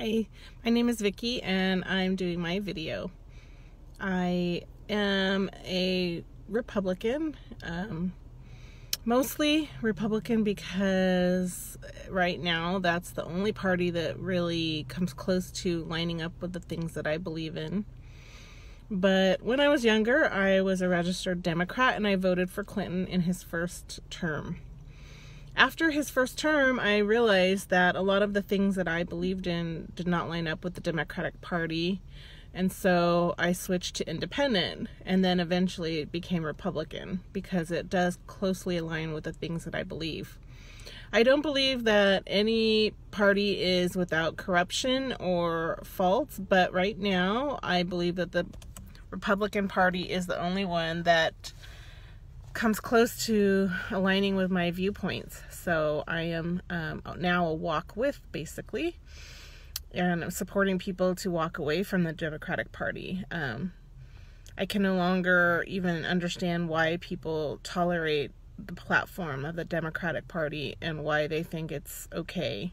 Hi, my name is Vicky and I'm doing my video. I am a Republican, mostly Republican because right now that's the only party that really comes close to lining up with the things that I believe in. But when I was younger, I was a registered Democrat and I voted for Clinton in his first term. After his first term, I realized that a lot of the things that I believed in did not line up with the Democratic Party, and so I switched to independent, and then eventually it became Republican because it does closely align with the things that I believe. I don't believe that any party is without corruption or faults, but right now I believe that the Republican Party is the only one that comes close to aligning with my viewpoints. So I am now a walk with, basically, and I'm supporting people to walk away from the Democratic Party. I can no longer even understand why people tolerate the platform of the Democratic Party and why they think it's okay.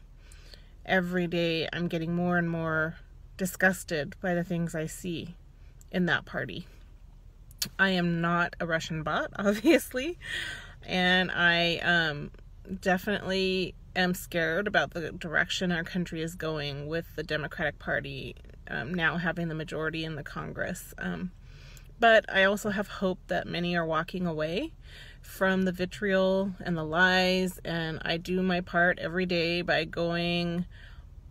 Every day I'm getting more and more disgusted by the things I see in that party. I am not a Russian bot, obviously, and I definitely am scared about the direction our country is going with the Democratic Party now having the majority in the Congress. But I also have hope that many are walking away from the vitriol and the lies, and I do my part every day by going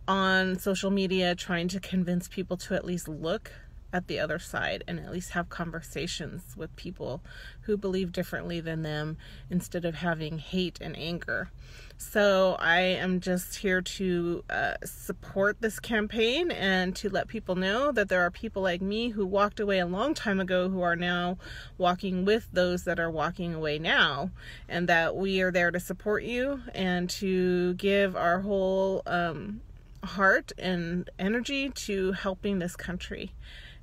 on social media trying to convince people to at least look at the other side and at least have conversations with people who believe differently than them instead of having hate and anger. So I am just here to support this campaign and to let people know that there are people like me who walked away a long time ago who are now walking with those that are walking away now, and that we are there to support you and to give our whole heart and energy to helping this country.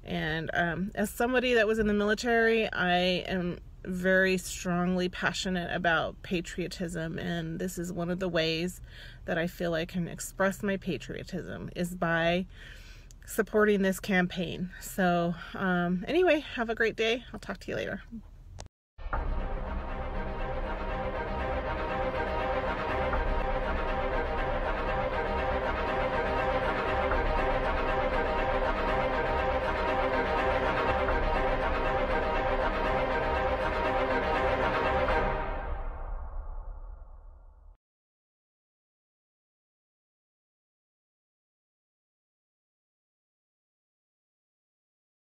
And as somebody that was in the military, I am very strongly passionate about patriotism, and this is one of the ways that I feel I can express my patriotism is by supporting this campaign. So anyway, have a great day. I'll talk to you later.